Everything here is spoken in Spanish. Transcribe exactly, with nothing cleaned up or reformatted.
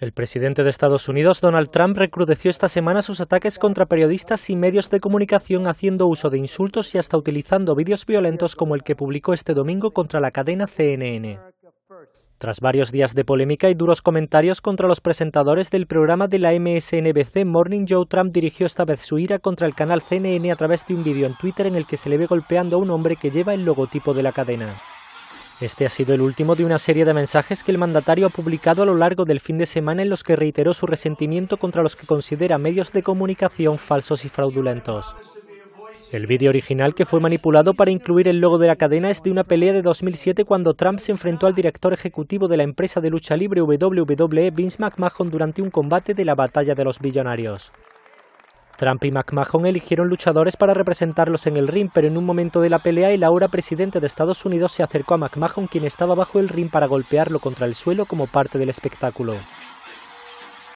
El presidente de Estados Unidos, Donald Trump, recrudeció esta semana sus ataques contra periodistas y medios de comunicación haciendo uso de insultos y hasta utilizando vídeos violentos como el que publicó este domingo contra la cadena C N N. Tras varios días de polémica y duros comentarios contra los presentadores del programa de la M S N B C Morning Joe, Trump dirigió esta vez su ira contra el canal C N N a través de un vídeo en Twitter en el que se le ve golpeando a un hombre que lleva el logotipo de la cadena. Este ha sido el último de una serie de mensajes que el mandatario ha publicado a lo largo del fin de semana en los que reiteró su resentimiento contra los que considera medios de comunicación falsos y fraudulentos. El vídeo original, que fue manipulado para incluir el logo de la cadena, es de una pelea de dos mil siete cuando Trump se enfrentó al director ejecutivo de la empresa de lucha libre W W E, Vince McMahon, durante un combate de la Batalla de los Billonarios. Trump y McMahon eligieron luchadores para representarlos en el ring, pero en un momento de la pelea el ahora presidente de Estados Unidos se acercó a McMahon, quien estaba bajo el ring, para golpearlo contra el suelo como parte del espectáculo.